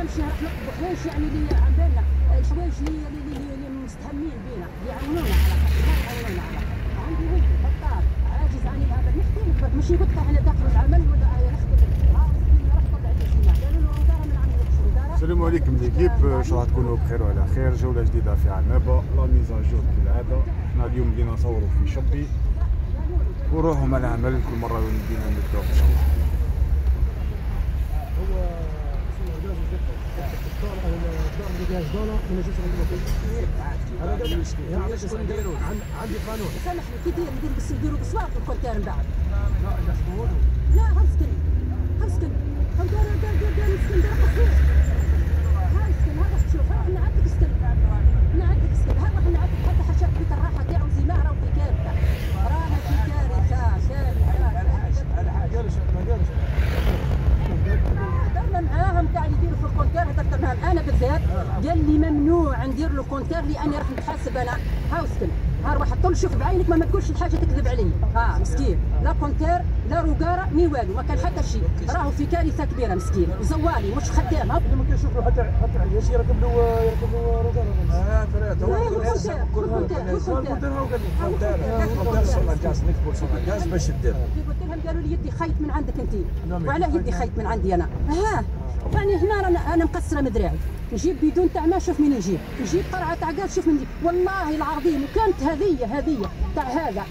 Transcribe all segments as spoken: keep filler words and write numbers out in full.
انا مش حوايج يعني اللي على بالنا، حوايج اللي اللي مستهمين بينا، اللي يعاونونا على خاطر ما يعاونونا على خاطر عندي ولدي بطال عاجز عن العمل، نحكي لك ماشي قلت لك انا داخل العمل ولا نخدم نهار مسكين راح طلع لي سماع، قالوا له الوزاره ما نعملوش الوزاره. السلام عليكم ليكيب، شو راح تكونوا بخير وعلى خير، جوله جديده في عنابه، لا ميزاجور كالعاده، احنا اليوم بدينا نصوروا في شبي وروحهم على العمل كل مره بدينا نبداو ان شاء الله. هو جاز دولار من جنس القانون. علاش شكون نديرو؟ عندي قانون. سامحني كي داير ندير بس نديرو بصوات الكونتير من بعد. لا لا شكون؟ لا غنسكن غنسكن غندير دار دار دار نسكن دار قصير. غنسكن ها راح تشوف ها نعدك سكن. نعدك سكن ها راح نعدك حتى حشات بيت الراحة تاعو زي ما راهو في كارثة. رانا في كارثة كارثة. على حاجة قالش ما قالش. درنا معاهم تاع اللي يديروا في الكونتير هضرت معاهم انا بالذات قال لي ممنوع ندير له كونتير لاني راح نتحاسب انا. ها وسكن ها روح حطوا شوف بعينك ما, ما تقولش الحاجه تكذب علي. ها مسكين لا كونتير لا روقاره مي والو ما كان حتى شيء راهو في كارثه كبيره مسكين وزوالي مش خدام. ها ما كاينش يشوفوا حتى حتى عياش يركب له يركب له روقاره. اه ثلاثه كل كونتير هو قال لي كونتير صنع غاز نكبر صنع غاز باش دير. قلت لهم قالوا لي يدي خيط من عندك انت وعلاه يدي خيط من عندي انا. ها يعني هنا انا انا مقصره مدراعي نجيب بدون تاع ما شوف من نجيب نجيب قرعه تاع قال شوف من دي. والله العظيم وكانت هذيه هذيه تاع هذا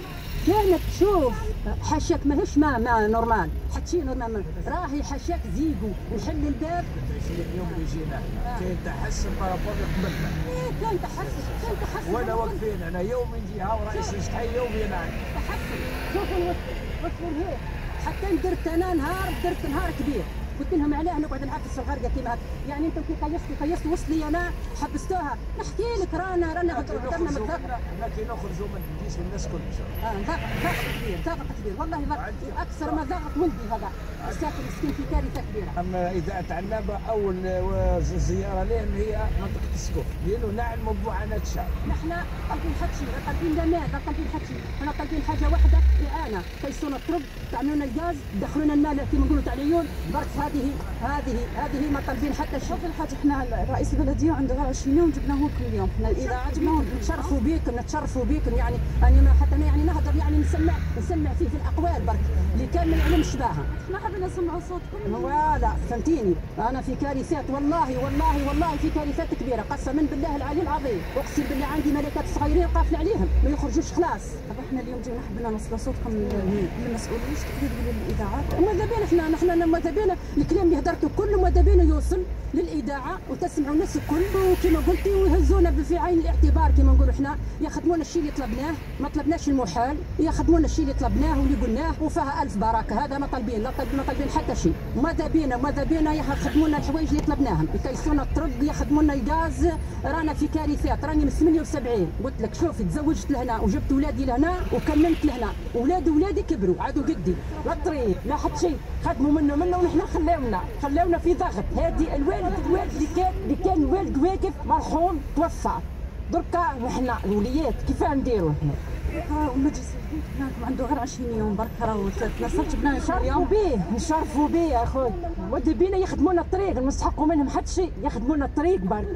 كانت تشوف حاشاك ماهيش ما ما نورمال حتى شي نورمال راهي حاشاك زيكو وحل الباب. اليوم اللي جينا كاين تحسن بارابور قبلنا. ايه كان تحسن كان تحسن وانا واقفين انا يوم نجي ها ورئيس شحال يومي انا تحسن. شوفوا الوصف وصلوا لهيه حتى درت انا نهار درت نهار كبير قلت لهم علاه نقعد نعكس الغرقه كيما هكا يعني انتم كي قيستوا قيستوا وصلي انا حبستوها نحكي لك رانا رانا قدرنا متذكره لكن نخرجوا ما نجيش الناس كل ان شاء الله. اه ضغط كبير ضغط كبير والله ضغط اكثر ما ضغط ولدي هذا الساكن مسكين في كارثه كبيره. اما اذاعه عنابه اول زياره لهم هي منطقه السقوف لانه نعلم بمعاناه الشعب. نحن قلبين حتى شيء لا قلبين لا ماء لا قلبين حتى شيء احنا قلبين حاجه واحده الانا كيسونا الترب تعملوا لنا الغاز دخلوا لنا الماء كيما نقولوا تاع العيون برك هذه هذه هذه ما طالبين حتى شوف الحاجه. حنا رئيس البلديه عنده عشرين يوم جبناه لكم اليوم حنا الاذاعه جبناه نتشرفوا بكم نتشرفوا بكم يعني انا حتى انا يعني نهضر يعني نسمع نسمع فيه في الاقوال برك اللي كان ما نعلمش بها. احنا حابين نسمعوا صوتكم فوالا فهمتيني. انا في كارثات والله والله والله في كارثات كبيره قسما بالله العلي العظيم اقسم بالله عندي ملكات صغيرين قافل عليهم ما يخرجوش خلاص. احنا اليوم جينا حبينا نوصلوا صوتكم للمسؤولين تقدروا للاذاعات ماذا بينا احنا احنا ماذا بينا الكلام اللي هدرته كله ماذا بينه يوصل للاذاعه وتسمعوا الناس الكل وكما قلتي ويهزونا في عين الاعتبار كما نقولوا احنا يخدمونا الشيء اللي طلبناه ما طلبناش المحال يخدمونا الشيء اللي طلبناه واللي قلناه وفيها الف بركه. هذا ما طالبين لا طالبين ما طالبين حتى شيء. ماذا بينا ماذا بينا يخدمونا الحوايج اللي طلبناهم يكيسونا الطرق يخدمونا الغاز. رانا في كارثات راني من ثمانية وسبعين قلت لك شوفي تزوجت لهنا وجبت ولادي لهنا وكملت لهنا ولاد ولادي كبروا عادوا قدي لا طريق لا حتى شيء خدموا منه منه ونحن خلاونا خلاونا في ضغط. هادي الوالد الوالد اللي كان اللي كان والد واقف مرحوم توفى دركا وحنا الوليات كيفاه نديروا احنا؟ ومجلس البلد عنده غير عشرين يوم برك راهو تنصرت بنا نشرفوا به نشرفوا به يا خويا ودي بينا يخدموا لنا الطريق نستحقوا منهم حتى شيء يخدموا لنا الطريق برك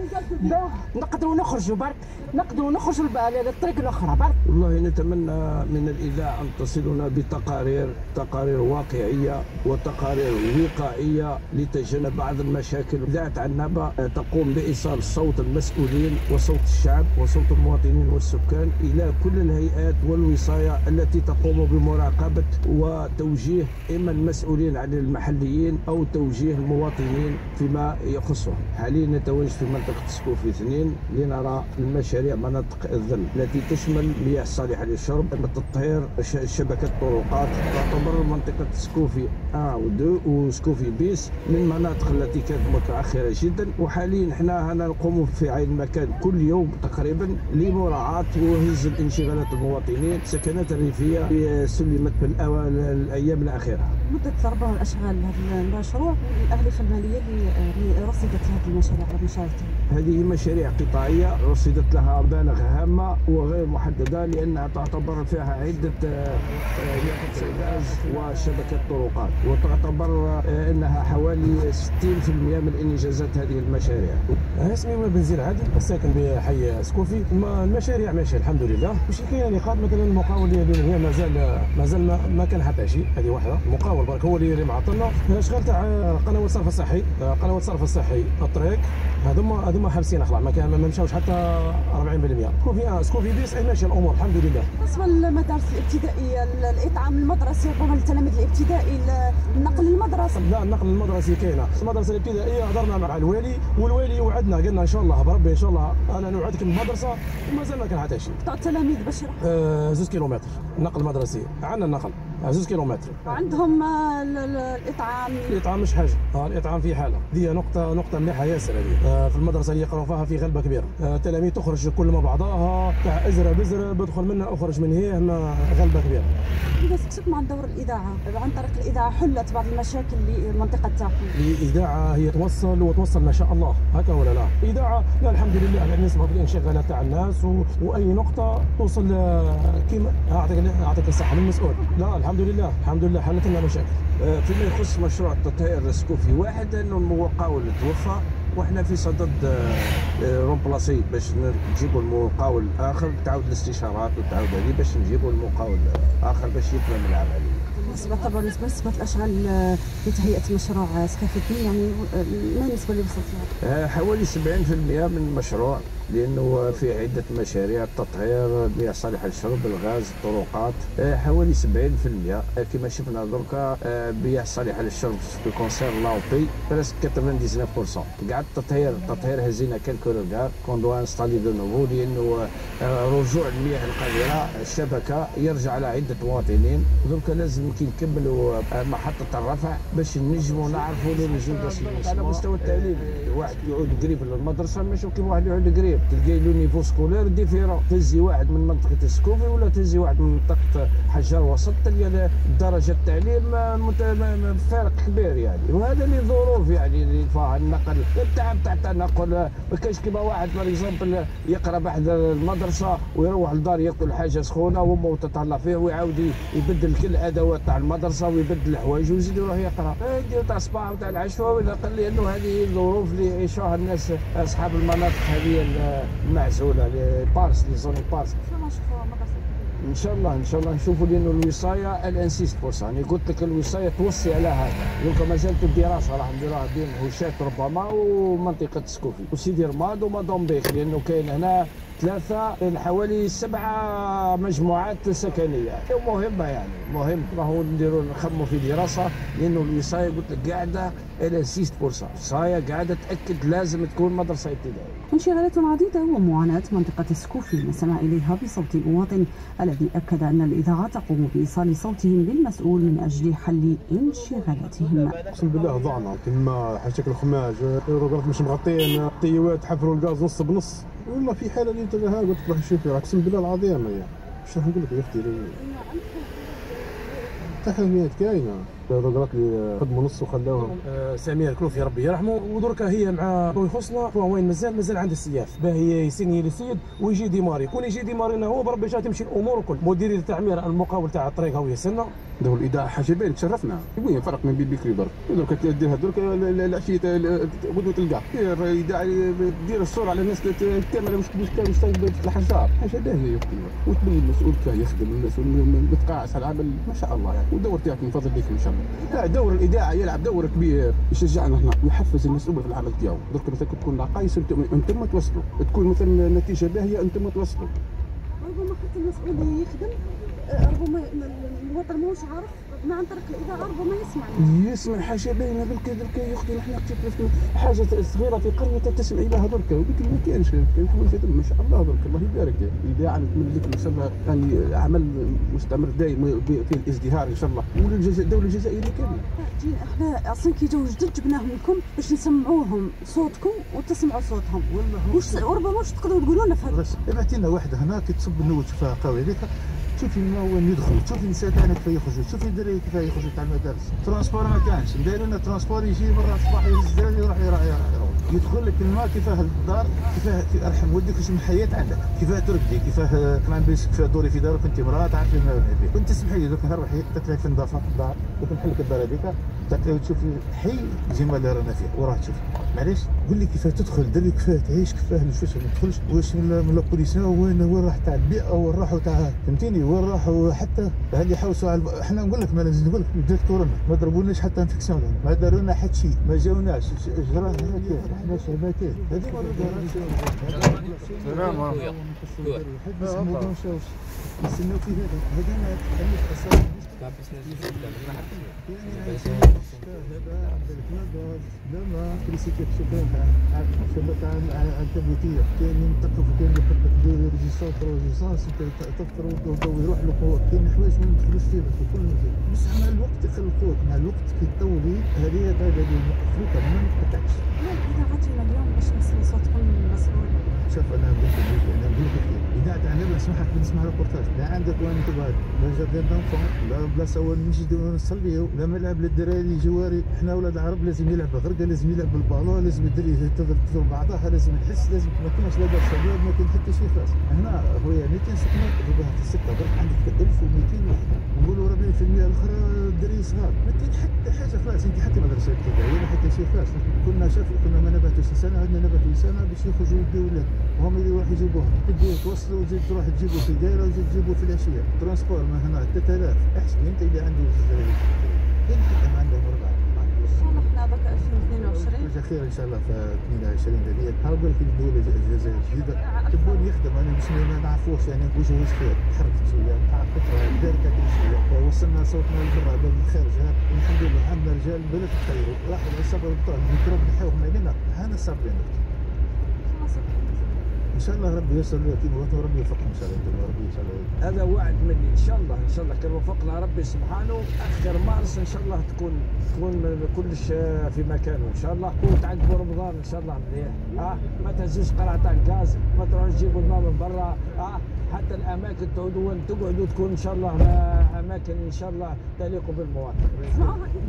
باه نقدروا نخرجوا برك نقدروا نخرجوا للطريق الاخرى برك. والله نتمنى من الاذاعه ان تصلنا بتقارير تقارير واقعيه وتقارير وقائيه لتجنب بعض المشاكل. اذاعه عنابه تقوم بايصال صوت المسؤولين وصوت الشعب وصوت المواطنين والسكان الى كل الهيئات والوصايا التي تقوم بمراقبة وتوجيه إما المسؤولين عن المحليين أو توجيه المواطنين فيما يخصهم. حاليا نتواجد في منطقة سكوفي اثنين لنرى المشاريع مناطق الظل التي تشمل مياه صالحة للشرب، التطهير، شبكة طرقات. تعتبر منطقة سكوفي واحد و2 وسكوفي بيس من مناطق التي كانت متأخرة جدا وحاليا احنا هنا نقوم في عين مكان كل يوم تقريبا لمراعاة وهز انشغالات المواطنين سكنات الريفية سلمت في الأيام الأخيرة. لمده اربع الاشغال لهذا المشروع والاهداف الماليه اللي رصدت هذه المشاريع على مشاريعته. هذه مشاريع قطاعيه رصدت لها مبالغ هامه وغير محدده لانها تعتبر فيها عده يقطع غاز وشبكه طرقات، وتعتبر انها حوالي ستين بالمئة من انجازات هذه المشاريع. اسمي بنزير عادل، الساكن بحي سكوفي. المشاريع ماشيه الحمد لله، ماشي كاين نقاط مثلا المقاول اللي هي مازال مازال ما, ما كان حتى شيء، هذه واحده. المقاول برك هو اللي معطلنا. الاشغال تاع قنوات الصرف الصحي، قنوات الصرف الصحي، الطريق، هذوما هذوما حابسين اخلاع، ما كان ما مشاوش حتى اربعين بالمئة. سكوفي سكوفي بيس ماشيه الامور الحمد لله. بالنسبه للمدارس الابتدائيه، الاطعام المدرسي ربما للتلاميذ الابتدائي، النقل المدرسي. لا، النقل المدرسي كاينه، المدرسه الابتدائيه هضرنا مع الوالي والوالي وعدنا قالنا ان شاء الله بربي ان شاء الله انا نوعدك المدرسه ومازال ما كان حتى شيء. قطع التلاميذ باش يروحوا زوج كيلومتر نقل مدرسي، عندنا النقل زوج كيلومتر. عندهم الاطعام. الاطعام مش حاجه، الاطعام في حاله، دي نقطه نقطه مليحه ياسر هذه في المدرسه اللي يقراو فيها في غلبه كبيره، التلاميذ تخرج كل ما بعضاها تاع ازره بزره، بدخل منها اخرج من هي غلبه كبيره. اذا سكتكم عن دور الاذاعه، عن طريق الاذاعه حلت بعض المشاكل للمنطقه تاعكم. الاذاعه هي توصل وتوصل ما شاء الله، هكا ولا لا؟ اذاعه لا الحمد لله على نسبه الانشغالات تاع الناس و... واي نقطه توصل كيما اعطيك اعطيك الصحه للمسؤول. لا الحمد لله الحمد لله حلت لنا مشاكل. فيما يخص مشروع التطهير سكوفي واحد، انه المقاول توفى وإحنا في صدد رومبلاسي باش نجيبوا المقاول آخر، تعاود الاستشارات وتعاود هذه باش نجيبوا المقاول آخر باش يتمم العملية. بالنسبة طبعا بالنسبة للأشغال لتهيئة مشروع سكوفي اثنين، يعني ما النسبة اللي وصلت لها؟ حوالي سبعين بالمئة من المشروع، لأنه في عدة مشاريع، التطهير، المياه صالحة للشرب، الغاز، الطرقات، حوالي سبعين بالمئة. كما شفنا دركا المياه صالحة للشرب في كونسيرن لاوبي برسك تسعة وتسعين بالمئة. قعد التطهير، التطهير هزينا كالكو ركار كون دو انستالي دو نوفو، لأنه رجوع المياه القذرة الشبكة يرجع على عدة مواطنين، ودركا لازم كي نكملوا محطة الرفع باش نجموا نعرفوا لين نجموا على مستوى التعليم. واحد يعود قريب للمدرسة ماشي كيما واحد يعود قريب، تلقاي لو نيفو سكولير ديفيرون، تهزي واحد من منطقة سكوفي ولا تهزي واحد من منطقة حجر وسط، تلقى درجة التعليم فارق كبير يعني، وهذا لظروف يعني اللي فيها النقل، التعب تاع التنقل، ما كانش كيما واحد باغ يقرا بحذا المدرسة ويروح للدار ياكل حاجة سخونة وأمه تتهلا فيه ويعاود يبدل كل الأدوات تاع المدرسة ويبدل الحوايج ويزيد يروح يقرا، يديروا تاع الصباح وتاع العشوة ولا قال لي أنه هذه الظروف اللي يعيشوها الناس أصحاب المناطق هذه المعزوله لي بارس لي زون بارس. ان شاء الله ان شاء الله نشوفوا، لانه الوصايه الانسيست بورس، انا قلت لك الوصايه توصي على هذا، دوكا مازال في الدراسه راح نديروها بين هوشات ربما ومنطقه سكوفي وسيدي رماد ومادومبيخ، لانه كاين هنا ثلاثه حوالي سبعه مجموعات سكنيه مهمه يعني مهم، راهو نديروا نخموا في دراسه، لانه الوصايه قلت لك قاعده الانسيست بورس، الوصايه قاعده تاكد لازم تكون مدرسه ابتدائيه. انشغالات عديده ومعاناه منطقه سكوفي نسمع اليها بصوت مواطن الذي أكد أن الإذاعة تقوم بإيصال صوتهم للمسؤول من أجل حل انشغالاتهم. أقسم بالله ضعنا كما حشك الخماج، الروبرات مش مغطيين، الطيوات حفروا الغاز نص بنص، والله في حالة اللي تلقاها قلت روح شوفيها، أقسم بالله العظيم يعني، مش راح نقول لك يا أختي تحميات كاينة. الروبرات اللي خدموا نص وخلاوهم سمير الكلوفي ربي يرحمه، ودركا هي مع خويا خصنا وين مازال مازال عنده السياف باهي يسيني للسيد ويجي ديماري، كون يجي ديمارينا هو بربي جات تمشي الامور الكل. مدير التعمير المقاول تاع الطريق هو يسنا دور الاذاعه حاجبين، تشرفنا. وين فرق من بين بكري برك دركا تديرها دركا العشيه غدوه تلقى الاذاعه دير الصوره على الناس كامله، مش مش مش تاع الحجار حاجه باهيه يا اختي، وتبني المسؤول كي يخدم المسؤول ما تقاعس على العمل ما شاء الله يعني، والدور تاعك من فضل بك ان شاء الله. لا دور الاذاعه يلعب دور كبير، يشجعنا هنا ويحفز المسؤول في العمل تاعو، درك مثلا تكون نقايص انتم توصلوا، تكون مثلا النتيجه باهيه انتم توصلوا. ربما حتى المسؤول يخدم، ربما الوطن ماهوش عارف ما عن طريق الاذاعه ربما يسمع يسمع حاجه باينه دركا دركا يا اختي، نحن حاجه صغيره في قريتك تسمعي لها دركا، ولكن ما كانش كاين حاجه ما شاء الله دركا الله يبارك. الاذاعه نتمنى لك ان شاء الله يعني عمل مستمر دائم فيه الازدهار ان شاء الله، والدوله الجزائريه كامله. احنا اصلا كي جو جدد جبناهم لكم باش نسمعوهم صوتكم وتسمعوا صوتهم، وربما واش تقدروا تقولوا لنا في هذا؟ بعثي لنا واحده هنا كي تصب النوت شوفها قوي عليك شوفي ما هو يدخل، شوفي النساء تاعنا كيف يخرجوا، شوفي الدراري كيف يخرجوا تاع المدارس، ترونسبور ما كانش، داير لنا ترونسبور يجي برا الصباح يهز الدراري يروح يروح يدخل لك الماء كيفاه الدار، كيفاه ارحم ولدك واش من حياة عندك، كيفاه تربي، كيفاه ما نبيش كيفاه دوري في دارك انت مرأة تعرفي ما بيه، كنت تسمحي لي درك نروح تاكلي في نظافة الدار، درك نحل لك الدار هذيك، تاكلي وتشوفي حي الجمال اللي رانا فيه وراه تشوفي، معليش قول لي كيفاه تدخل دري كيفاه تعيش كيفاه واش ما تدخلش واش من لابوليسيون وين وين راح تاع البيئة وين راحوا تاع فهمتيني وين راحوا حتى هذه حوسوا على احنا نقول لك ما نزيد نقول لك بدات كورونا ما ضربوناش حتى انفكسيون ما داروا لنا حتى شيء ما جاوناش جرانا احنا شبكات هذه ما نستناو في هذا هذا انا عندي اصلا لما كريسيتي شكرا على الشبكه على التبويتيه كاين نطقوا كاين دير ريزيسونس ريزيسونس تفكروا تدوروا يروح لقوه كاين حوايج ما ندخلوش فيها في كل مجال بصح مع الوقت يخلقوك مع الوقت كي تطولي هذه طايله المفروضه ما تقطعش اذا عطينا اليوم باش نسمعوا صوتكم المسؤول شوف انا نقول انا نقول إذا تعلم نسمعك نسمع ريبورتاج لا عندك وين تبعد لا جاردان دونفون لا بلاصة وين نجي نصليو لا ملعب للدراري جواري حنا ولاد العرب لازم يلعب غرقة لازم يلعب بالبالون لازم الدري تضرب تضرب بعضها لازم نحس لازم ما كناش لا دار شباب ما كاين حتى شي فاس هنا خويا ميتين سكنة رباها في السكة برك عندك ألف ومئتين واحد نقولوا أربعين بالمئة الأخرى دري صغار ما كاين حتى حاجة خلاص أنت حتى مدرسة ابتدائية ولا حتى شي فاس كنا شافوا كنا ما نباتوش سنة عندنا نباتوا سنة باش يخرجوا يديو ولاد وهم يروحوا يجيبوها يديو توصل وزيد تروح تجيبو في دايره وزيد تجيبو في العشيه، ترونسبور ما هنا ثلاثة آلاف، احسب انت اللي عنده زوج دراري كاين حتى ما عندهم ربعه. ان شاء الله حنا برك ألفين واثنين وعشرين. حاجه خير ان شاء الله في اثنين وعشرين هذه، نحاول لك الدوله الجزائر الجديده، تبون يخدم انا باش ما نعرفوش يعني وجهوش خير، تحركت شويه، تعرفت دارت هذه شويه، وصلنا صوتنا لبرا بالخارج، الحمد لله عندنا رجال بلد تخيروا، راحوا الصبر بتاع الميكروب نحيوهم علينا، هانا صابرين. ان شاء الله ربي ييسر لنا كيما ربي يوفقنا ان شاء الله ربي ان شاء الله هذا وعد مني ان شاء الله ان شاء الله كان وفقنا ربي سبحانه اخر مارس ان شاء الله تكون تكون كلش في مكانه ان شاء الله وتعقبوا رمضان ان شاء الله مليح اه ما تهزوش قرعه تاع الكاز ما تروحوش تجيبوا الماء من برا اه حتى الاماكن تعودوا تقعدوا تكون ان شاء الله اماكن ان شاء الله تليق بالمواطن.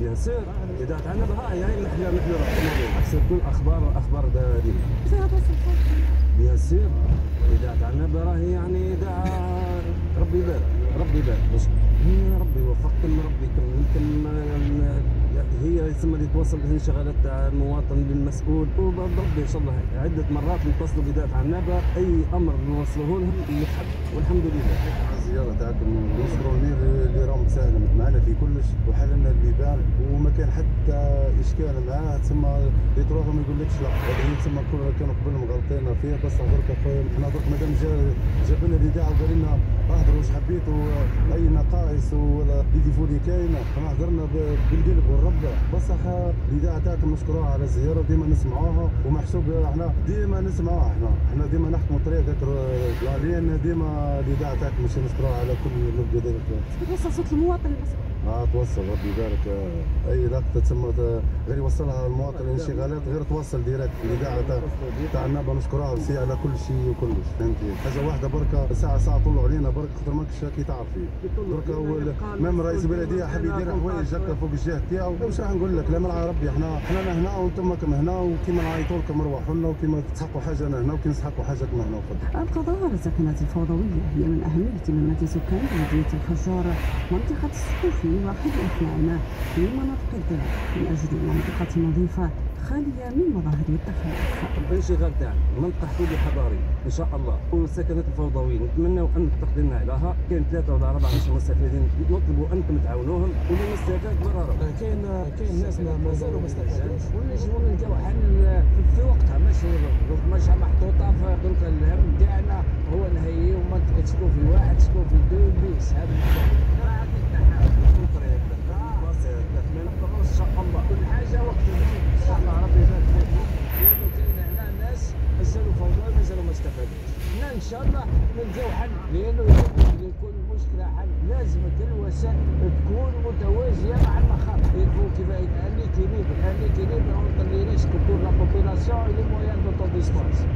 بيان سور اذا تعلم هاي هاي اللي احنا نقدروا نحسب كل اخبار اخبار دارين. بيان سور اذا تعلم راهي يعني اذا ربي يبارك ربي يبارك بس ربي وفقكم ربي كم هي يسمى اللي توصل هي شغلات تاع المواطن للمسؤول وبربي ان شاء الله عده مرات نتصلوا بدايه على النبا اي امر نوصلوه لهم والحمد لله. الزياره تاعكم نشكروني اللي راهم مساهمين معنا في كلش وحللنا البيبان وما كان حتى اشكال معاه تسمى اللي تروحوا ما يقولكش لا هذه تسمى كلنا كانوا قبل مغلطين فيها بس درك اخويا احنا درك مادام جاب لنا الاذاعه وقال لنا اهدروا واش حبيتوا اي نقائص ولا ديفو اللي كاينه احنا هدرنا بالقلب والرب بصح الاذاعه تاعكم نشكروها على الزياره ديما نسمعوها ومحسوب احنا ديما نسمعوها احنا احنا ديما نحكموا طريق لان ديما الاذاعه تاعكم ماشي نشكروها على كل نبذه ديالكم توصل صوت المواطن المصري اه توصل ربي يبارك اي لقطه تسمى غير يوصلها المواطن انشغالات غير توصل ديريكت الاذاعه تاع النبا نشكروها وسي على كل شيء وكلش فهمتي حاجه واحده بركه ساعه ساعه طلعوا علينا برك خاطر ماكش كي تعرفي بركه ميم رئيس البلديه حاب يدير حوايج هكا فوق الجهه تاعو واش راح نقول لك لا ملعب ربي احنا حنا هنا وانتم راكم هنا وكيما نعيطوا لكم ارواحوا لنا وكيما تستحقوا حاجه هنا وكي نستحقوا حاجه هنا وخذ القضاء على السكنات الفوضويه هي من اهم اهتمامات سكان بلديه الفجار منطقه السقوفي واحد أفعالنا من مناطق الدلع من أجل منطقة نظيفة خالية من مظاهر التخلف. الانشغال تاعنا منطقة حدودي حضاري إن شاء الله والسكنات الفوضوية نتمنوا أن تقدمنا إليها كاين ثلاثة ولا أربعة مش مستفيدين نطلبوا أنكم تعاونوهم والمستفاد مرارا. كاين كاين ناس ما زالوا ما استفادوش ونجموا نلقاو حل في وقتها ماشي ماشي محطوطة فدرك الهم تاعنا هو نهيئوا منطقة تسكن في واحد تسكن في اثنين بيس هذا ان شاء الله كل حاجه وقت ان شاء الله ربي يبارك فيكم لانه كاين هنا ناس مازالوا فوضى مازالوا ما استفادوش هنا ان شاء الله نلقاو حل لانه يجب يكون المشكله حل لازم الوسائل تكون متوازيه مع المخاطر كيف كيف اللي كيريب اللي كيريب ما نطليناش كنتو لا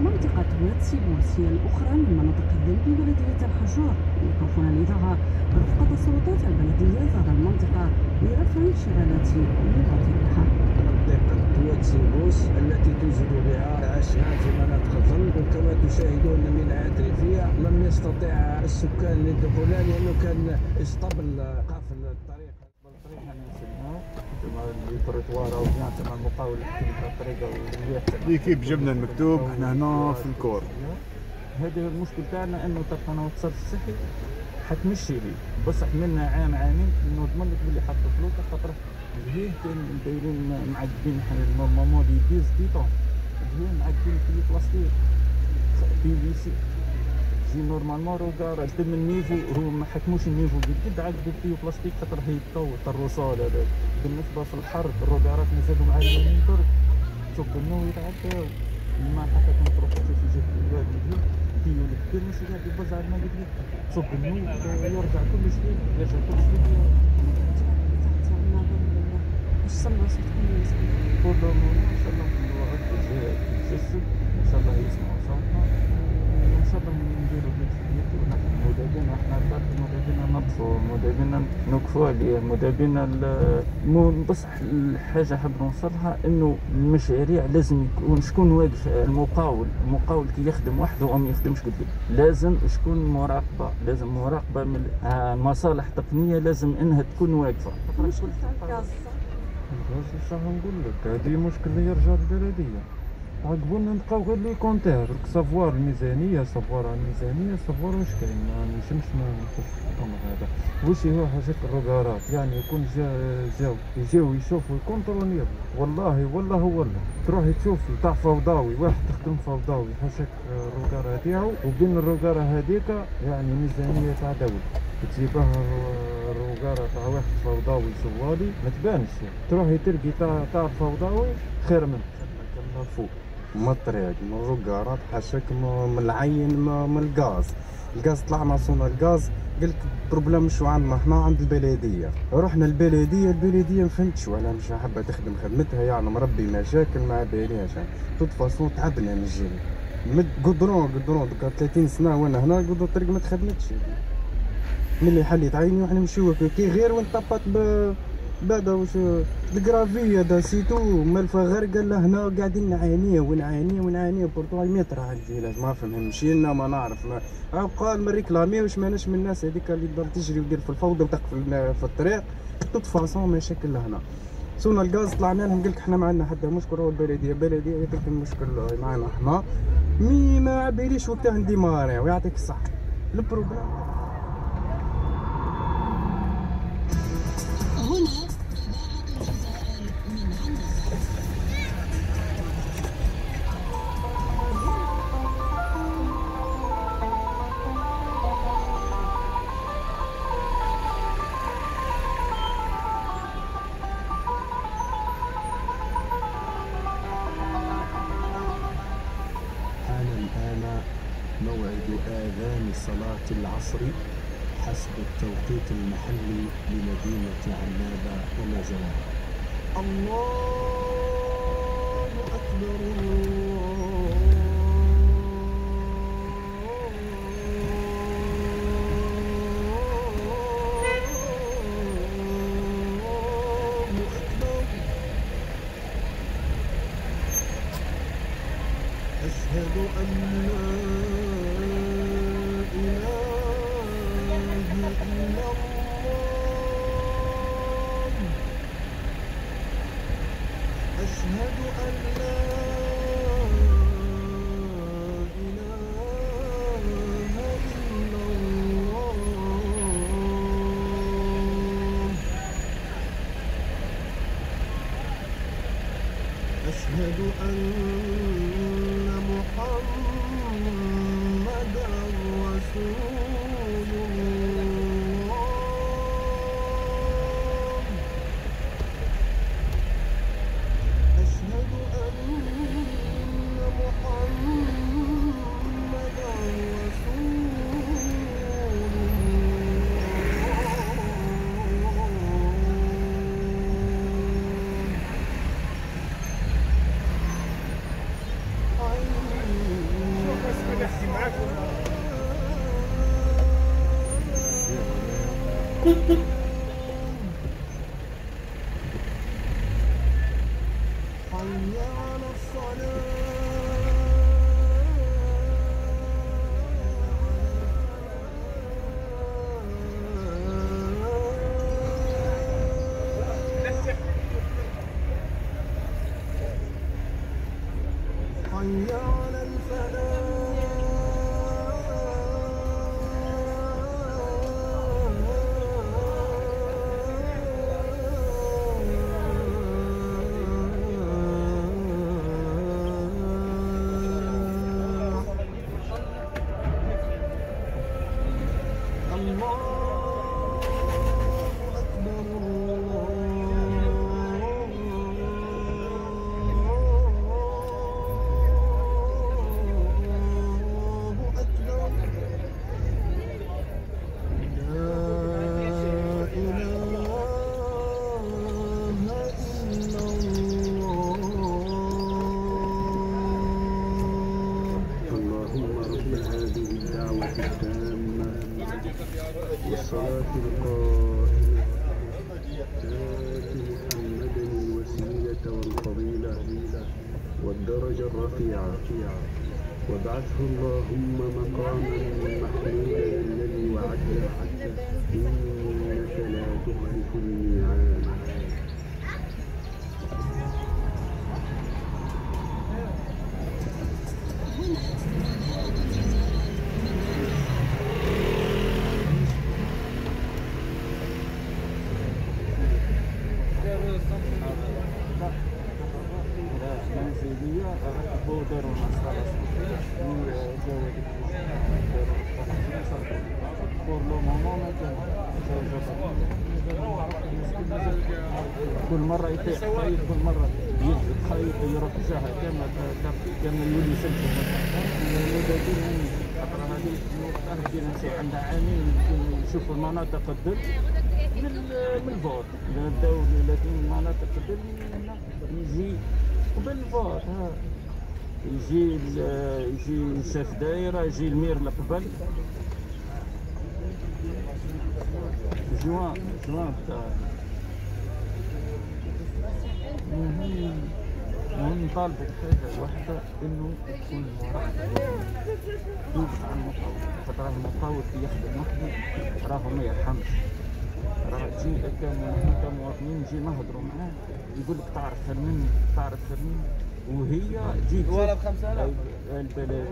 منطقة واتسيبوس هي الأخرى من مناطق الذنب بلدية الحجار. يقفون الإذاعة برفقة السلطات البلدية زار المنطقة لرفع انشغالات مواطنيها. منطقة واتسيبوس التي توجد بها عشرات مناطق الذنب، وكما تشاهدون من الريفية لم يستطيع السكان للدخول لأنه كان اسطبل قافل الطريق. ليكيب جبنا المكتوب احنا هنا في الكور. هذا المشكل تاعنا انه تبقى الوسط الصحي حتمشي ليه، بصح منا عام عامين نضمن لك باللي حط فلوس خاطر هي دايرين معقدين احنا نورمالمون لي ديز بيطون هي معقدين في البلاستيك بي في سي جي نورمالمون روكار تم النيفو هو ما حكموش النيفو بالجد عقدوا فيه بلاستيك خاطر هي تطوط الرصال هذا. بالنسبه في الحر الروكارات مازالوا معايا اليومين درك شوف انه يتعداو ما حكيت نتركوا في جهه الواد الجديد فيه الكثير ماشي قاعد يبوز على الماء الجديد شوف انه يرجع كل شيء يرجع كل شيء السماء ستكون مسكينه كلهم ان شاء الله في الوقت الجاي يتجسد ان شاء الله يسمعوا صوتنا وان شاء الله نديروا بالتحديات ونحن مدابين احنا البرد مدابين نطفوا مدابين نوقفوا عليه مدابين مو بصح الحاجه حاب نوصلها انه المشاريع لازم يكون شكون واقف. المقاول المقاول كي يخدم وحده وما يخدمش قدام لازم شكون مراقبه، لازم مراقبه من المصالح التقنيه لازم انها تكون واقفه. الغاز الشهر نقول لك هذه مشكلة يرجع البلدية عقبولنا نلقاو غير لي كونتير سافوار الميزانية سافوار على الميزانية سافوار واش كاين ما نجمش نخش في الأمر هذا واش هو حاجة الروكارات يعني يكون جا جاو يجيو يشوفوا يكونترونيو والله والله والله تروحي تشوفي تاع فوضاوي واحد تخدم فوضاوي حاشاك الروكارة تاعو وبين الروكارة هذيك يعني ميزانية تاع دولة تجيبها الروكارة تاع واحد فوضاوي زوالي ما تبانش تروحي تلقي تاع تاع فوضاوي خير منك كملنا فوق من الطريق من الروكارات حاشاك من العين من الغاز. الغاز طلع معصونا الغاز قالك البروبلام مش عندنا احنا عند البلديه. رحنا البلديه البلديه ما فهمتش ولا مش حابه تخدم خدمتها يعني مربي مشاكل ما باليش تطفى صوت تعبنا من الجيل قدرون قدرون ثلاثين سنه وانا هنا قدروا الطريق ما تخدمتش ملي حليت عيني وحنا نمشيو كي غير ونطبط ب بعدا واش الكرافي هذا سيتو مالفه غير قال هنا قاعدين نعانيه ونعانيه ونعانيه برتواي متر على الفيلاج ما فهمش لنا ما نعرف ما قال ما ريكلامي واش ماناش من الناس هذيك اللي تضل تجري ودير في الفوضى وتقفل في الطريق تتفاصون مشاكل هنا سونا الغاز طلعنا لهم قال لك احنا ما عندنا حتى مشكل راهو البلديه البلديه قالت لك المشكل معنا احنا مي ما عباليش وقتها نديماري ويعطيك الصح البروبليم. موعد آذان صلاة العصر حسب التوقيت المحلي لمدينة علابة وما جوارها. الله أكبر الله أكبر أشهد أن أشهد أن لا إله إلا الله أشهد أن محمدا رسول الله أشهد حي على الصلاة. حي على الفلاح. والصلاة القائمة تاتي محمدا الوسيلة والفضيلة والدرجة الرفيعة، وابعثه اللهم مقاما محمودا الذي وعدته، إنك لا تخلف الميعاد. كل مرة يطيح خايف، كل مرة يجبد خايف يروح ساحة كما كما يولي سلسلة مدادين. خاطر هذه الأرض ديالنا نسير عندها عامين نشوفوا المناطق الظل من الفوت، نبداو لكن مناطق الظل يجي قبل الفوت، يجي يجي نساف دايرة، يجي المير لقبل جوان جوان تاع ونطالبك حاجة واحدة، إنه تكون مراقبة توقف على المقاول، خاطر راه المقاول كي يخدم وحده راه ما يرحمش، راه تجي كمواطنين نجي نهضروا معاه يقول لك تعرف خير مني تعرف خير مني، وهي تجي ولا ب خمسة آلاف البلاد.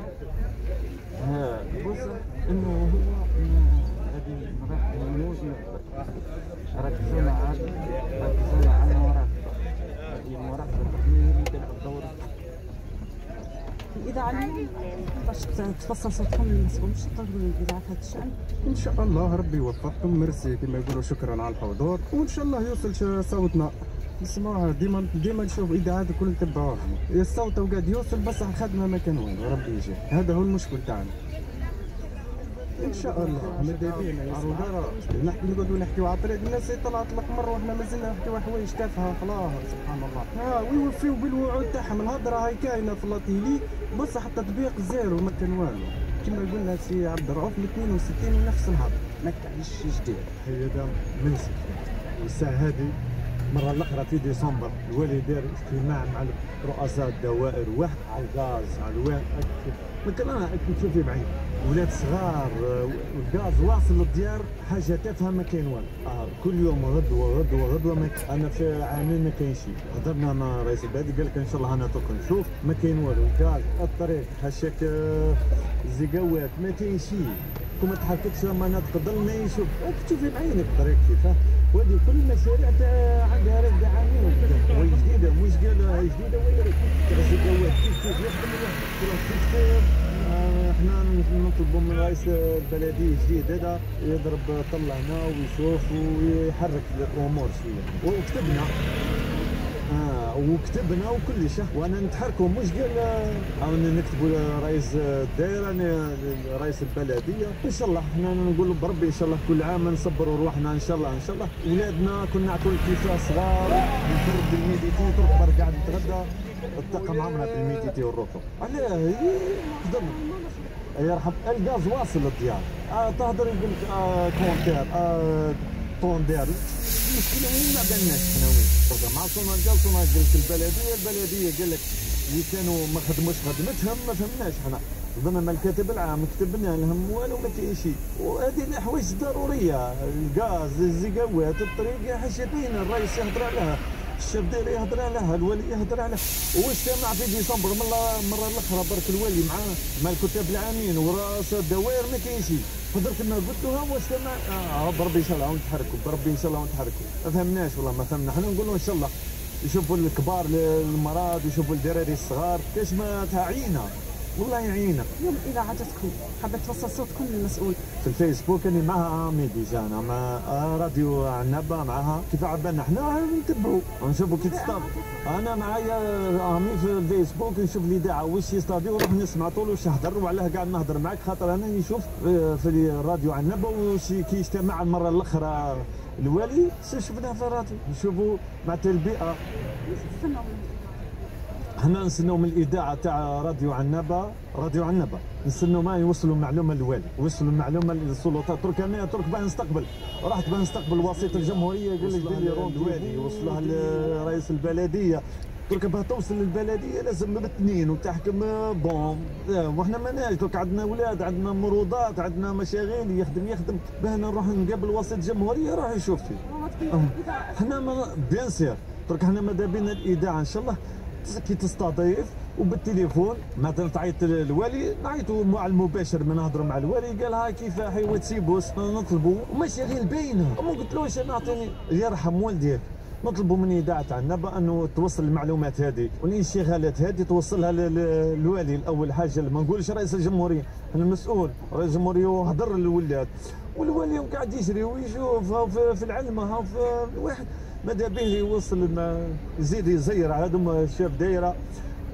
ها بص إنه هو هذه مراحل الموجة ركزونا على ركزونا على المراقبة، هذه المراقبة التقنية تلعب دور. الإذاعة علمنا باش تفصل صوتكم للمسؤول باش تطلبوا للإذاعة في هذا الشأن؟ إن شاء الله ربي يوفقكم، ميرسي كما يقولوا، شكرا على الحضور، وإن شاء الله يوصل صوتنا نسمعوها ديما ديما، نشوف إذاعات الكل نتبعوها، الصوت قاعد يوصل بصح الخدمة ما كان وين، ربي يجيب، هذا هو المشكل تاعنا. ان شاء الله ماذا بينا يا الوزراء نحكي نقعدوا نحكيوا على طريق الناس طلعت لك مره، وحنا مازلنا نحكيوا حوايج تافهه خلاص سبحان الله. ها ويوفيوا بالوعود تاعهم، الهضره هاي كاينه في لاطيلي بصح التطبيق زيرو ما كان والو، كما قلنا سي عبد الرؤوف من اثنين وستين نفس الهضره ما كاينش شي جديد. هذا منسي والساعه هذه المره الاخرى في ديسمبر الوالي دار اجتماع مع رؤساء الدوائر، واحد على الغاز على الواحد مثلا انا تشوفي بعيد ولاد صغار والغاز واصل للديار حاجه تافهه ما كاين والو. آه كل يوم غدوه غدوه غدوه ما انا في عامين ما كاين شيء، هضرنا مع رئيس البلديه قال لك ان شاء الله انا توك نشوف ما كاين والو، الغاز الطريق هشاك الزقاوات ما كاين شيء، كون ما تحركتش مناطق الظل ما يشوف، تشوفي بعينك الطريق كيفاه. وهذه كل المشاريع عندها رد عامين وهي جديده مش قالها جديده وهي الزقاوات كيف كيف يخدم الواحد كيف. احنا نطلبوا من رئيس البلديه الجديد هذا يضرب طلعنا ويشوف ويحرك الامور شويه، وكتبنا اه وكتبنا وكل شيء، وانا نتحركوا مش قال نكتبوا لرئيس الدائره رئيس البلديه. ان شاء الله احنا نقولوا بربي ان شاء الله كل عام نصبروا روحنا ان شاء الله ان شاء الله. ولادنا كنا نعطوا كيفاه صغار نفرد بالميديتي تروح قاعد نتغدى الطاقم عمرنا بالميديتي والركب علاه خدمنا يرحم. الغاز واصل للديار، آه تهضر يقول لك آه كونتير، آه الطون داروا المشكله وين ما بالناش الثانويه درك مع سوناجلس وناجلس البلديه البلديه قال لك اللي كانوا ما خدموش خدمتهم ما فهمناش حنا ضمن الكاتب العام كتبنا لهم والو ما كاين شي وهذه الحوايج ضروريه الغاز الزقاوات الطريق حاجتين الرئيس يهضر عليها الشاب ديالي يهضر عليها الولي يهضر عليها واجتمع في ديسمبر من المره الاخرى برك الولي مع مع الكتاب العامين وراس الدوائر ما كاين شي هضرت لنا قلت لهم واجتمع آه بربي ان شاء الله ونتحركوا بربي ان شاء الله ونتحركوا ما فهمناش والله ما فهمنا حنا نقولوا ان شاء الله يشوفوا الكبار المرض ويشوفوا الدراري الصغار كاش ما تعينا والله يعينا. يوم الى عجبتكم حابه توصل صوتكم للمسؤول في الفيسبوك انا معها عامي ديجا انا مع راديو عنابه معها كيف عبالنا حنا نتبعوا نشوفوا كي تصطاد انا معايا عامي في الفيسبوك نشوف الاذاعه واش يصطادي ونروح نسمع طول واش يهضر وعلاه قاعد نهضر معاك خاطر انا نشوف في الراديو عنابه واش كي اجتمع المره الاخرى الوالي شفناه في الراديو نشوفوا مع البيئه حنا نستناو من الاذاعه تاع راديو عنابه راديو عنابه نستناو ما يوصلوا معلومه للوالي يوصلوا معلومه للسلطات ترك انا ترك باه نستقبل رحت باه نستقبل وسيط الجمهوريه قال لي دير لي روند الوالي يوصلها لرئيس البلديه ترك باه توصل للبلديه لازم باثنين وتحكم بون وحنا ماناش ترك عندنا اولاد عندنا مروضات عندنا مشاغل يخدم يخدم باه نروح نقابل وسيط الجمهوريه راح يشوف فيه حنا بيان سير ترك حنا ماذا بينا الاذاعه ان شاء الله كي تستضيف وبالتليفون مثلا تعيط للوالي نعيطوا مع المباشر من نهضر مع الوالي قال ها كيف حيوات سيبوس نطلبوا ومشاغل باينه ما قلتلوش انا اعطيني يرحم والديك نطلبوا من اذاعه عنابه انه توصل المعلومات هذه والانشغالات هذه توصلها للوالي الاول حاجه ما نقولش رئيس الجمهوريه المسؤول رئيس الجمهوريه وهضر للولاد والوالي قاعد يجري ويشوف في العلمه ها في الواحد ماذا به يوصل يزيد يزير على هذوما الشاب دايره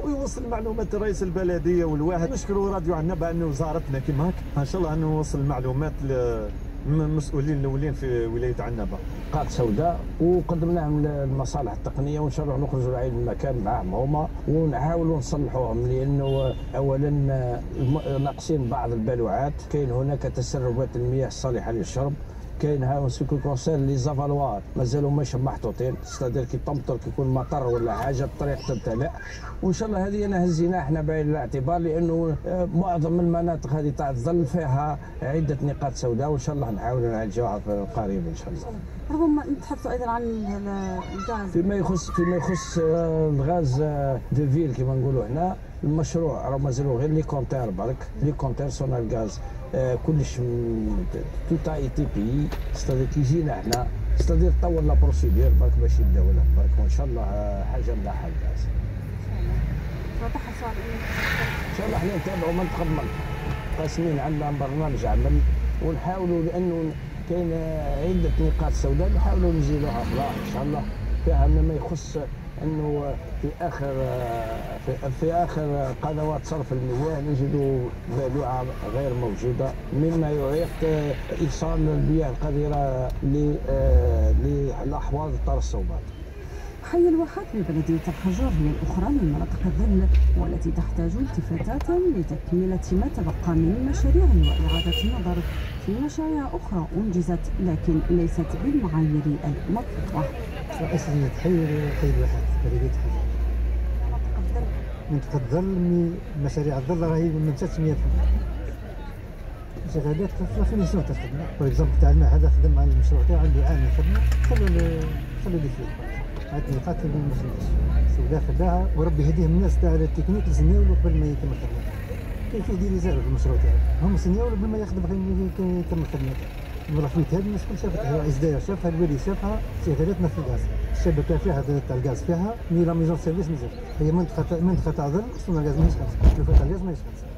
ويوصل معلومات رئيس البلديه والواحد نشكروا راديو عنابه انه وزارتنا كيما هكا ان شاء الله انه نوصل المعلومات للمسؤولين الاولين في ولايه عنابه. قاعده سوداء وقدمنا لهم المصالح التقنيه وان شاء الله نخرجوا لعين المكان معهم هما ونحاولوا نصلحوهم لانه اولا ناقصين بعض البلوعات، كاين هناك تسربات المياه الصالحه للشرب. كاين هاو سكو كونسيرن لي زافالوار مازالوا ماشي محطوطين استادير كي تمطر كيكون مطر ولا حاجه الطريق تمتلئ وان شاء الله هذه انا هزيناها احنا بعين الاعتبار لانه معظم المناطق هذه تاع الظل فيها عده نقاط سوداء وان شاء الله نحاولوا نعالجوها في القريب ان شاء الله. ربما نتحدثوا ايضا عن الغاز فيما يخص فيما يخص الغاز دو فيل كما نقولوا هنا المشروع راه مازالوا غير لي كونتير برك لي كونتير سون الغاز كلش توت اي تي بي استاذ كيجينا احنا استاذ تطور لا بروسيدير برك باش يبداو لها برك وان شاء الله حاجه ملاحه الغاز واضح صار ان شاء الله احنا نتابعوا من تقبل قاسمين عندنا برنامج عمل ونحاولوا لانه كاين عده نقاط سوداء نحاولوا نزيلوها ان شاء الله فيها مما يخص انه في اخر في, في اخر قنوات صرف المياه نجد بلوعه غير موجوده مما يعيق ايصال المياه القذره لاحواض طار الصومال. حي الواحات من بلدية الحجر هي الأخرى من مناطق الظل والتي تحتاج التفاتات لتكملة ما تبقى من مشاريع وإعادة النظر في مشاريع أخرى أنجزت لكن ليست بالمعايير المطلوبة. رئيس حي حي الواحات بلدية الحجر. منطقة الظل مشاريع الظل راهي ما مشاتش مية بالمية. شغالات ثلاثين سنة تخدم، باغ اكزومبل تاع الماء هذا خدم على المشروع تاعو عنده عام يخدم خلو خلو لي فيه. هاد النقاط اللي ما خدمتش سوداء خداها وربي يهديهم الناس تاع التكنيك يسناولو قبل ما يتم الخدمه كاين فيه ديريزيرف في المشروع تاعو هم سناولو قبل ما يخدم غير يتم الخدمه تاعو نروح فيه هاد الناس كل شافتها رئيس دايره شافها الولي شافها شغالتنا في الغاز الشبكه فيها تاع الغاز فيها مي لا ميزون سيرفيس مازال هي منطقه منطقه تاع ظل خصنا الغاز ماهيش خالصه تلفات تاع الغاز ماهيش خالصه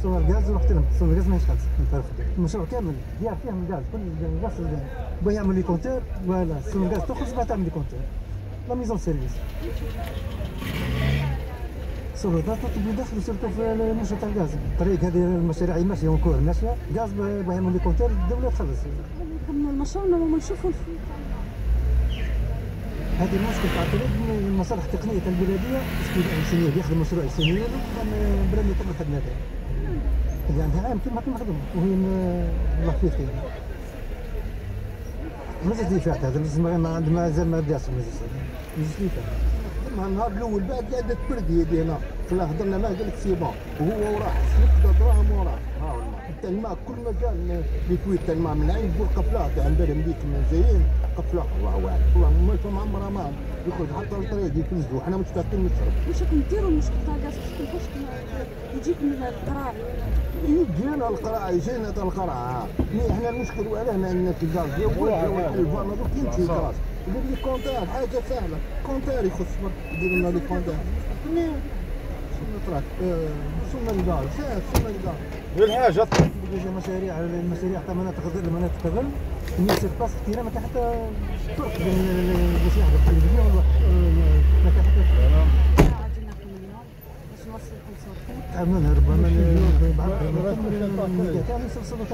خصنا الغاز رحت لهم خصنا الغاز ماهيش خالصه من طرف المشروع كامل يبيع فيه من الغاز كل الغاز باه يعمل لي كونتير فوالا سون غاز تخرج باه تعمل لي كونتير لا ميزون سيرفيس سولدات تبدا داخل وسيرتو في المشروع تاع الغاز الطريق هذه المشاريع ماشيه اونكور ماشيه غاز باه يعمل لي كونتير الدوله تخلص نكملوا المشروع وما نشوفوا هذه المشكل تاع الطريق من المصالح التقنيه تاع البلديه السنيه يخدم مشروع السنيه بلا ما يتم الخدمه تاعها اللي عندها عام كيما كنا نخدموا وهي الله يفيد خير مازال تيفاح هذا المجلس مازال ما بداش المجلس هذا المجلس تيفاح. النهار الاول بعد قعدت برد هي ديالنا كنا هضرنا معاه قال لك سي با وهو وراح سلك دراهم وراح ها والله حتى الماء كل ما جا لي تويت الماء من العين يقول قفله تاع عن بالهم بيك مزيان قفله الله واعر والله ما فهم عمرها ما يخرج حتى الطريق يتوجدوا حنا متفاقين نشرب واش نديروا مشكل طاقات كيفاش يجيك من القراع يجينا القراع يجينا تاع القراع حنا المشكل وعلاه لان في الدار ديالو الفان هذوك كيمشي كراس يدير لي كونتار حاجه سهله كونتار يخص يدير لنا لي كونتار مي شنو وصلنا للدار ساعه وصلنا للدار غير الحاجه بجوج مشاريع المشاريع تاع مناطق غير مناطق غير الناس باس كثيره ما كاين حتى فرق بين باش يحضر في الفيديو ولا ما كاين حتى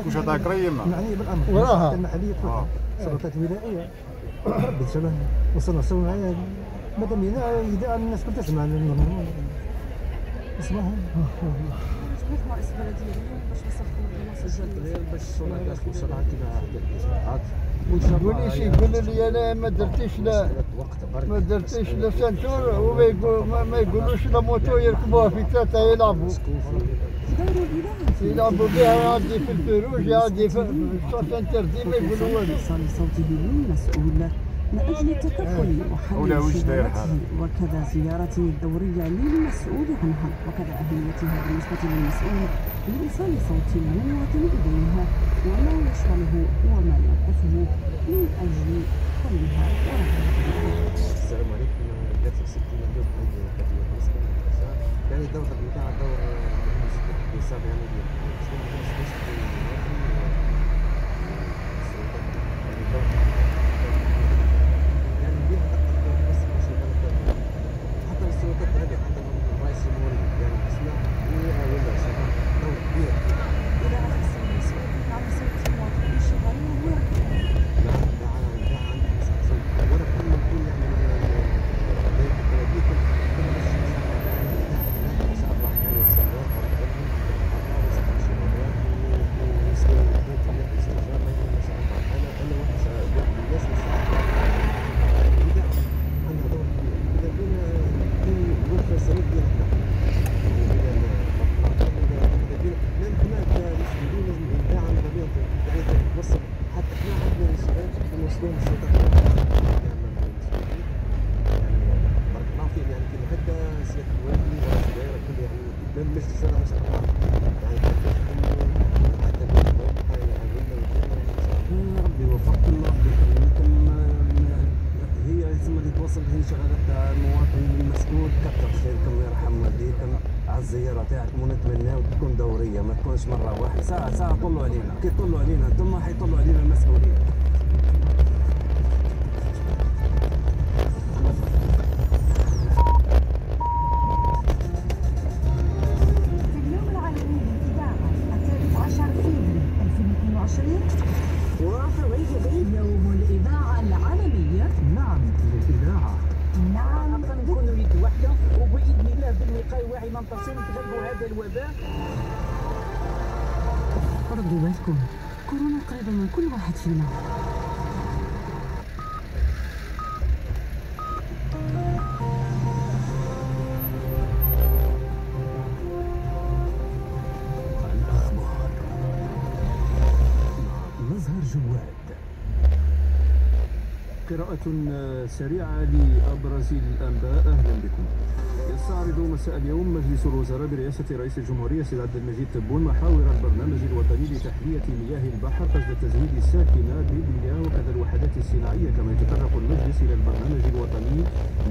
واش هذاك ريما؟ معني بالامر وراها المحليه كلها السلطات الولائيه ربي شباب وصلنا وصلنا معايا مادام هنا يدعى الناس كلها تسمع اسمعهم كيف ما اسم بلديه باش نصفوا باش الصوره تاعك توصل عندك كيما ولي شي يقول لي انا ما درتيش لا ما درتيش لا سانتور وما ما يقولوش لا موتو يركبوها في ثلاثه يلعبوا يلعبوا بها يعدي في البيروج يعدي في الشوط انتردي ما يقولوا والو مسؤول من اجل التكفل وحل وكذا زيارته الدوريه للمسؤول عنها وكذا اهميتها بالنسبه للمسؤول لإيصال صوت المنوط إليها وما يشغله وما يوقفه من أجل حلها ورفعها. السلام عليكم جاتك ستين مليون عندي كثير بالنسبة للمدرسة يعني دورك بتاع دور حساب يعني شنو يعني بيها تقدر بس ماشي غلط حتى السلطات هذه حتى الرئيس الموري يعني اسمه ويها ولا شغال إذا أخذت المسؤول عن صوت المواطن الشغل هو لا لا على لا عن صوت ورق كل كل يعني بيت كل بس صعب واحد يعني صعب سريعة لأبرز الأنباء. أهلا بكم. يستعرض مساء اليوم مجلس الوزراء برئاسة رئيس الجمهورية سيد عبد المجيد تبون محاور البرنامج الوطني لتحلية مياه البحر قصد التزويد الساكنة بالمياه وكذا الوحدات الصناعية، كما يتطرق المجلس إلى البرنامج الوطني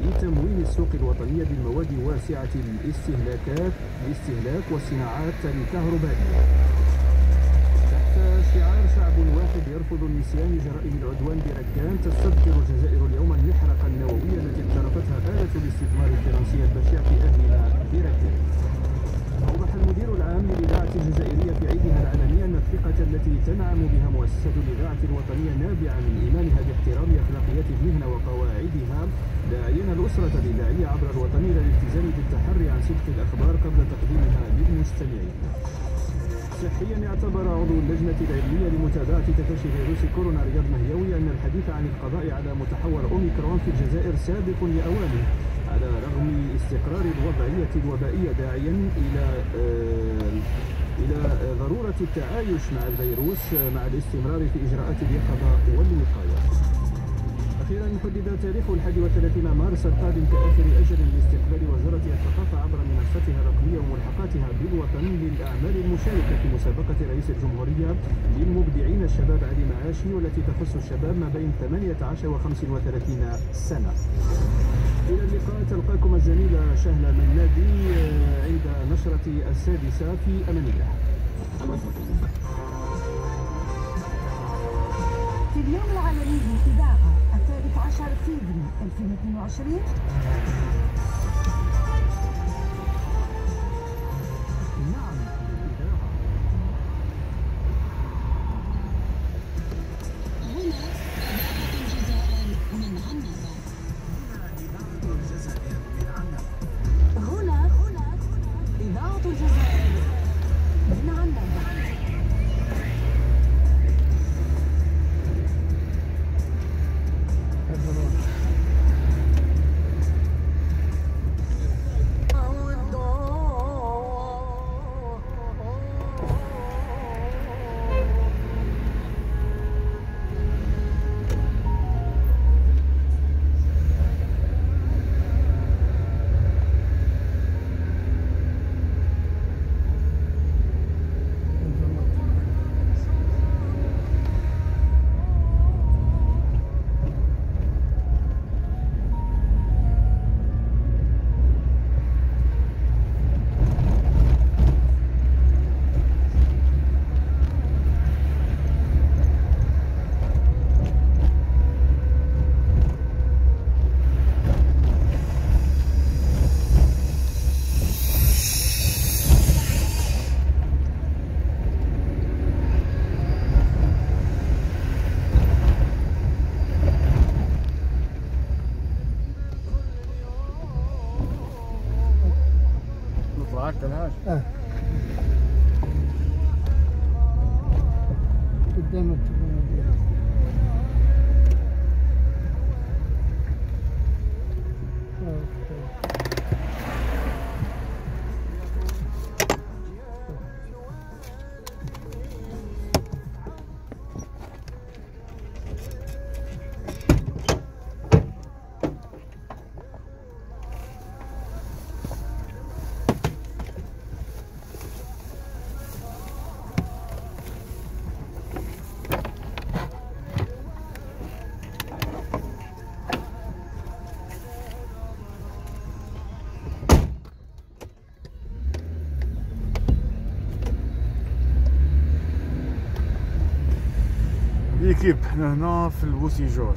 لتمويل السوق الوطنية بالمواد واسعة الاستهلاكات الاستهلاك والصناعات الكهربائية. شعار شعب واحد يرفض النسيان جرائم العدوان بركان، تستذكر الجزائر اليوم المحرقة النووية التي اقترفتها آلة الاستثمار الفرنسية البشعة في أهلها بركان. أوضح المدير العام للإذاعة الجزائرية في عيدها العالمي أن الثقة التي تنعم بها مؤسسة الإذاعة الوطنية نابعة من إيمانها باحترام أخلاقيات المهنة وقواعدها، داعيا الأسرة الإذاعية عبر الوطن إلى الالتزام بالتحري عن صدق الأخبار قبل تقديمها للمستمعين. صحيا اعتبر عضو اللجنة العلمية لمتابعة تفشي فيروس كورونا رياض مهيوي أن الحديث عن القضاء على متحور أوميكرون في الجزائر سابق لأوانه على رغم استقرار الوضعية الوبائية داعيا إلى إلى ضرورة التعايش مع الفيروس مع الاستمرار في إجراءات اليقظة والوقاية. أخيرا حدد تاريخ الحادي والثلاثين مارس القادم كآخر أجل لاستقبال وزارة الثقافة عبر منصتها الرقمية وملحقاتها بالوطن للأعمال المشاركة في مسابقة رئيس الجمهورية للمبدعين الشباب علي معاشي والتي تخص الشباب ما بين ثمانية عشر وخمسة وثلاثين سنة. إلى اللقاء، تلقاكم الزميلة شهلة منادي عند نشرة السادسة في أمان الله. في اليوم العالمي للإذاعة الثالث عشر سبتمبر ألفين واثنين وعشرين كيب حنا هنا في البوسيجور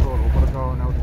نروحو بركا ونعاودو نهبطو.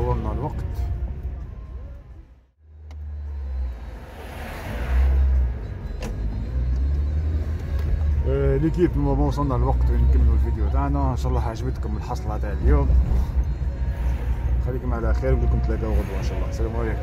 طولنا الوقت. ليكيب ما وصلنا الوقت وين نكملوا الفيديو تاعنا. ان شاء الله عجبتكم الحصلة تاع اليوم. خليكم على خير ونقولكم تلاقاو غدوة ان شاء الله. السلام عليكم.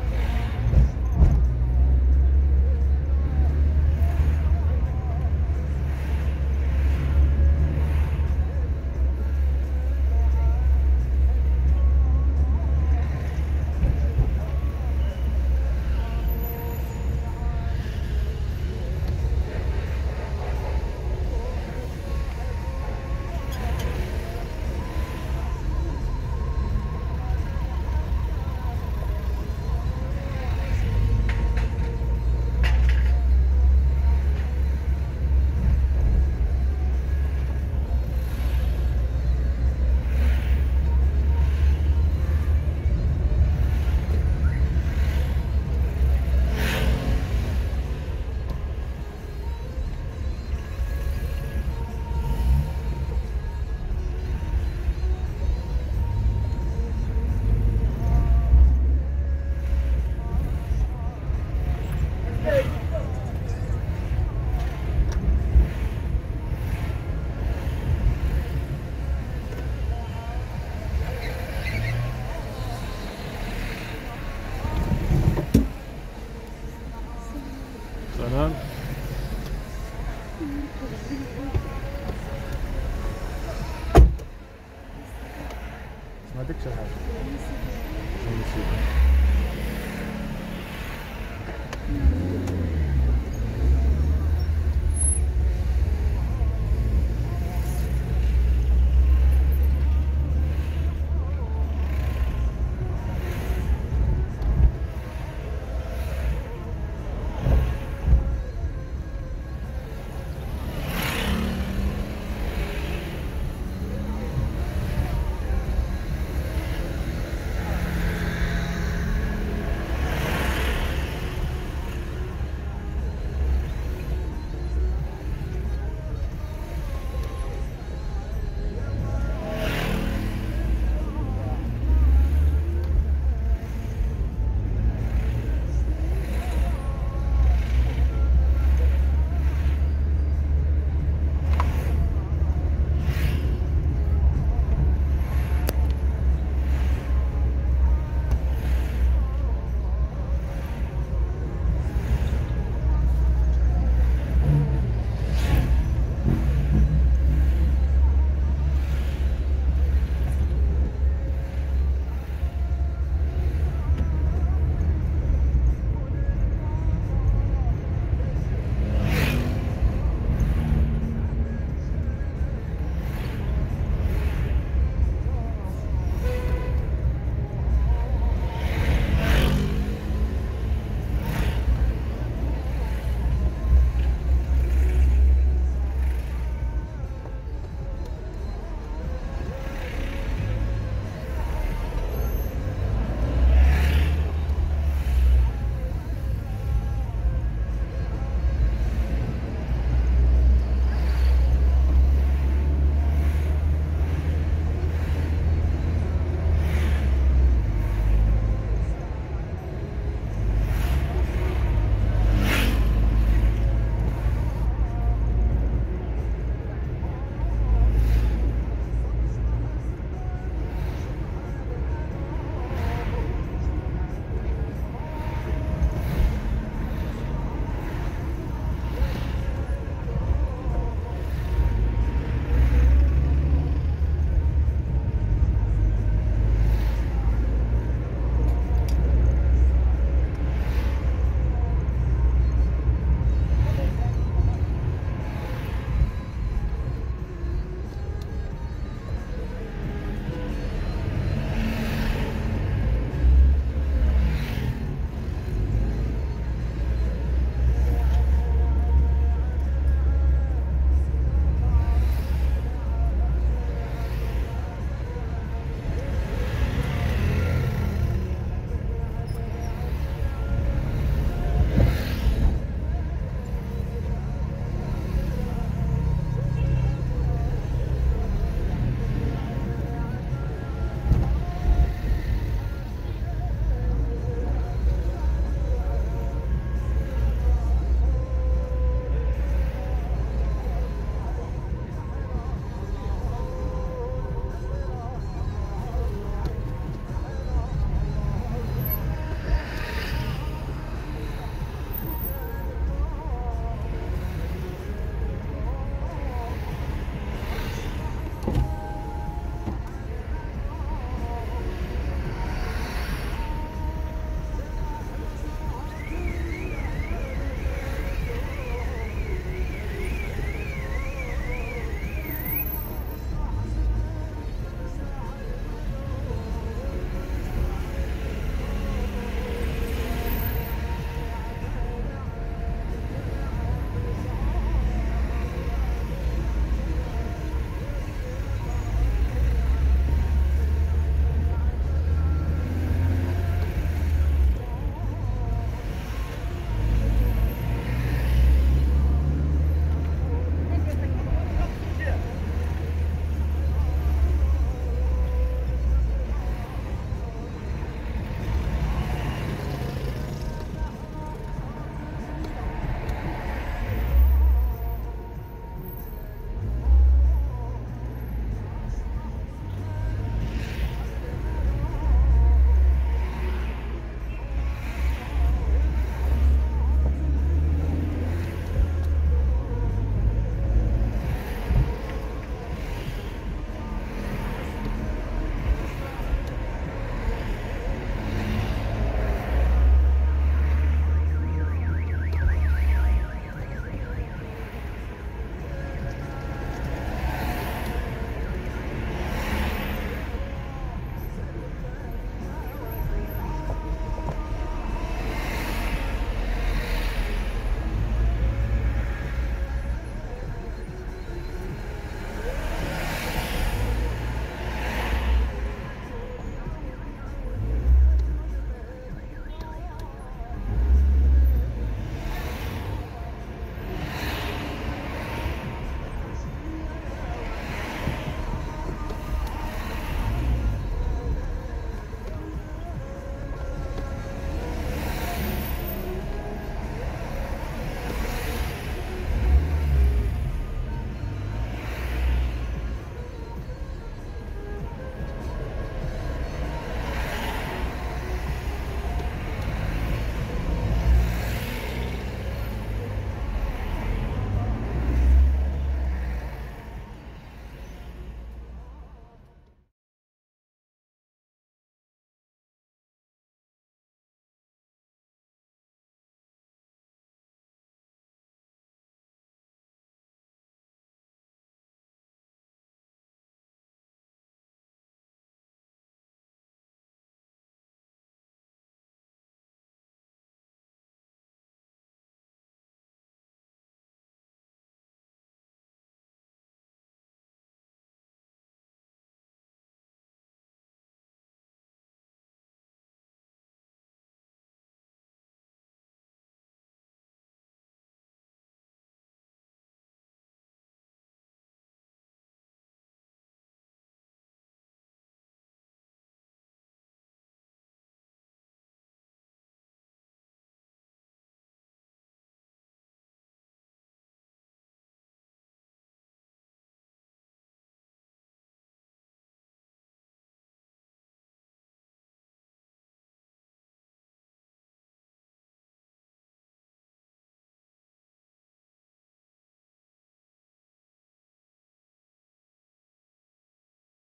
ما تكشف حاجة.